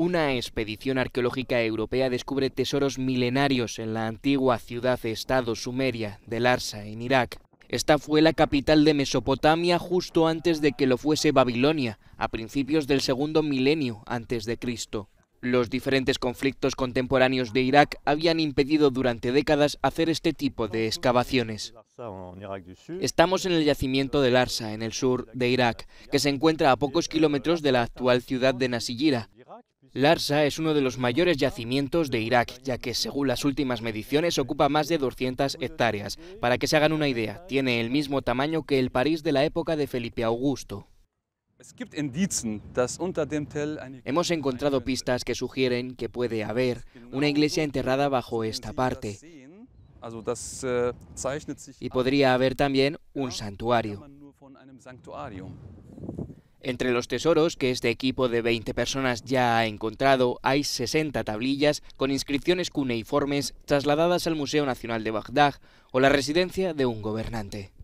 Una expedición arqueológica europea descubre tesoros milenarios en la antigua ciudad-estado sumeria de Larsa, en Irak. Esta fue la capital de Mesopotamia justo antes de que lo fuese Babilonia, a principios del segundo milenio antes de Cristo. Los diferentes conflictos contemporáneos de Irak habían impedido durante décadas hacer este tipo de excavaciones. Estamos en el yacimiento de Larsa, en el sur de Irak, que se encuentra a pocos kilómetros de la actual ciudad de Nasiriyah. Larsa es uno de los mayores yacimientos de Irak, ya que según las últimas mediciones ocupa más de 200 hectáreas. Para que se hagan una idea, tiene el mismo tamaño que el París de la época de Felipe Augusto. Hemos encontrado pistas que sugieren que puede haber una iglesia enterrada bajo esta parte. Y podría haber también un santuario. Entre los tesoros que este equipo de 20 personas ya ha encontrado hay 60 tablillas con inscripciones cuneiformes trasladadas al Museo Nacional de Bagdad o la residencia de un gobernante.